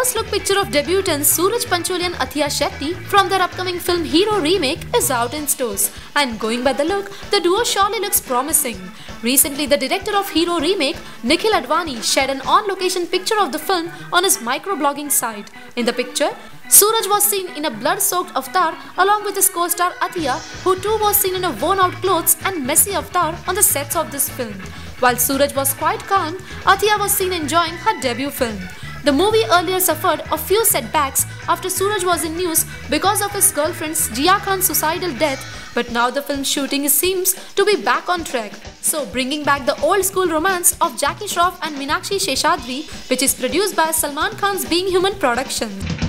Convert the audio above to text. first look picture of debutants Sooraj Pancholi and Athiya Shetty from their upcoming film Hero Remake is out in stores. And going by the look, the duo surely looks promising. Recently, the director of Hero Remake, Nikhil Advani, shared an on-location picture of the film on his microblogging site. In the picture, Sooraj was seen in a blood-soaked avatar along with his co-star Athiya, who too was seen in a worn-out clothes and messy avatar on the sets of this film. While Sooraj was quite calm, Athiya was seen enjoying her debut film. The movie earlier suffered a few setbacks after Sooraj was in news because of his girlfriend's Jia Khan's suicidal death, but now the film shooting seems to be back on track. So, bringing back the old school romance of Jackie Shroff and Meenakshi Sheshadri, which is produced by Salman Khan's Being Human production.